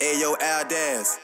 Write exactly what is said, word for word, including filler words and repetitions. Ayo Aldaz.